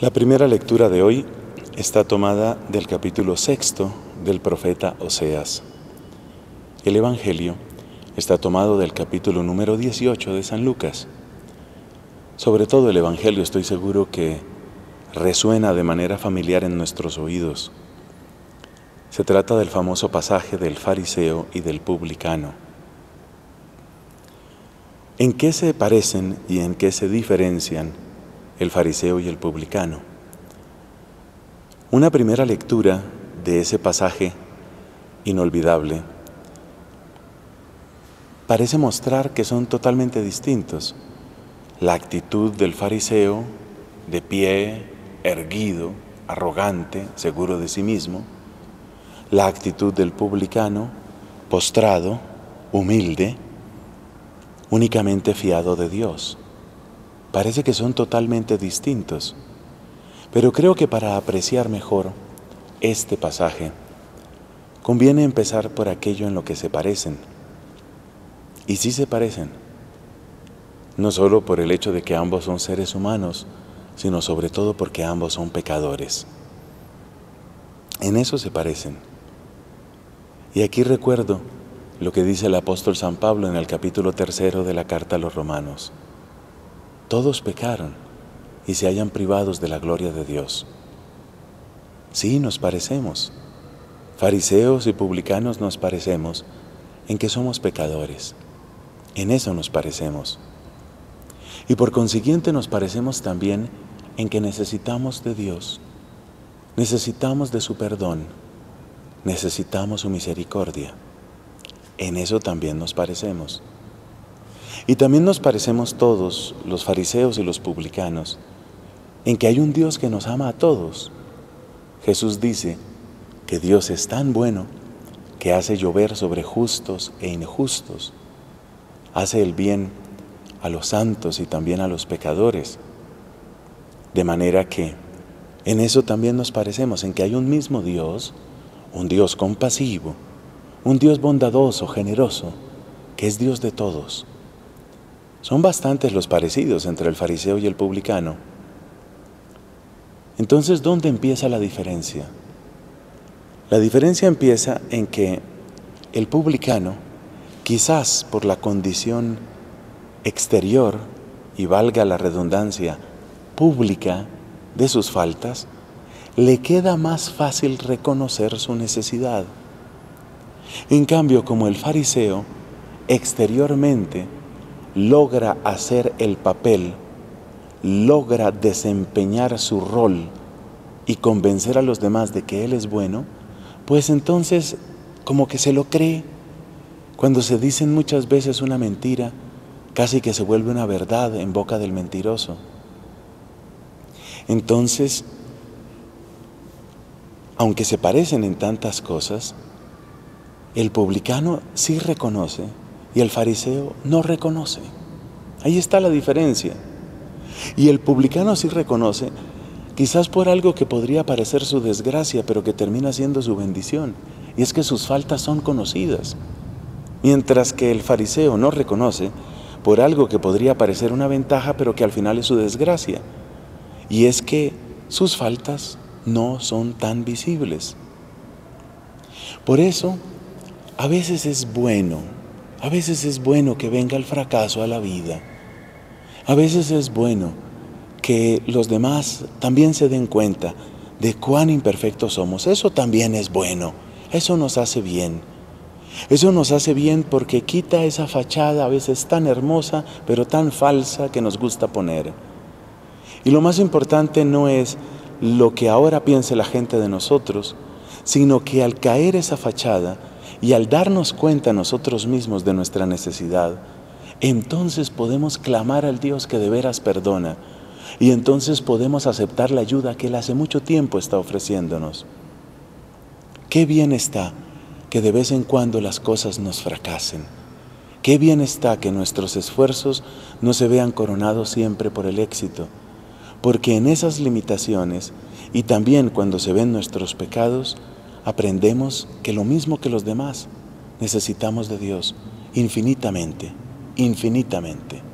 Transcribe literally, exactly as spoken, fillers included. La primera lectura de hoy está tomada del capítulo sexto del profeta Oseas. El Evangelio está tomado del capítulo número dieciocho de San Lucas. Sobre todo el Evangelio, estoy seguro que resuena de manera familiar en nuestros oídos. Se trata del famoso pasaje del fariseo y del publicano. ¿En qué se parecen y en qué se diferencian el fariseo y el publicano? Una primera lectura de ese pasaje inolvidable parece mostrar que son totalmente distintos. La actitud del fariseo, de pie, erguido, arrogante, seguro de sí mismo. La actitud del publicano, postrado, humilde, únicamente fiado de Dios. Parece que son totalmente distintos, pero creo que para apreciar mejor este pasaje, conviene empezar por aquello en lo que se parecen. Y sí se parecen, no solo por el hecho de que ambos son seres humanos, sino sobre todo porque ambos son pecadores. En eso se parecen. Y aquí recuerdo lo que dice el apóstol San Pablo en el capítulo tercero de la carta a los Romanos. Todos pecaron y se hallan privados de la gloria de Dios. Sí, nos parecemos. Fariseos y publicanos nos parecemos en que somos pecadores. En eso nos parecemos. Y por consiguiente nos parecemos también en que necesitamos de Dios. Necesitamos de su perdón, necesitamos su misericordia. En eso también nos parecemos. Y también nos parecemos todos, los fariseos y los publicanos, en que hay un Dios que nos ama a todos. Jesús dice que Dios es tan bueno que hace llover sobre justos e injustos. Hace el bien a los santos y también a los pecadores. De manera que en eso también nos parecemos, en que hay un mismo Dios, un Dios compasivo, un Dios bondadoso, generoso, que es Dios de todos. Son bastantes los parecidos entre el fariseo y el publicano. Entonces, ¿dónde empieza la diferencia? La diferencia empieza en que el publicano, quizás por la condición exterior, y valga la redundancia, pública, de sus faltas, le queda más fácil reconocer su necesidad. En cambio, como el fariseo exteriormente logra hacer el papel, logra desempeñar su rol y convencer a los demás de que él es bueno, pues entonces como que se lo cree. Cuando se dicen muchas veces una mentira, casi que se vuelve una verdad en boca del mentiroso. Entonces, aunque se parecen en tantas cosas, el publicano sí reconoce y el fariseo no reconoce. Ahí está la diferencia. Y el publicano sí reconoce, quizás por algo que podría parecer su desgracia, pero que termina siendo su bendición, y es que sus faltas son conocidas. Mientras que el fariseo no reconoce por algo que podría parecer una ventaja, pero que al final es su desgracia. Y es que sus faltas no son tan visibles. Por eso, a veces es bueno, a veces es bueno que venga el fracaso a la vida. A veces es bueno que los demás también se den cuenta de cuán imperfectos somos. Eso también es bueno, eso nos hace bien. Eso nos hace bien porque quita esa fachada a veces tan hermosa, pero tan falsa que nos gusta poner. Y lo más importante no es lo que ahora piense la gente de nosotros, sino que al caer esa fachada y al darnos cuenta nosotros mismos de nuestra necesidad, entonces podemos clamar al Dios que de veras perdona, y entonces podemos aceptar la ayuda que Él hace mucho tiempo está ofreciéndonos. Qué bien está que de vez en cuando las cosas nos fracasen. Qué bien está que nuestros esfuerzos no se vean coronados siempre por el éxito. Porque en esas limitaciones, y también cuando se ven nuestros pecados, aprendemos que lo mismo que los demás, necesitamos de Dios infinitamente, infinitamente.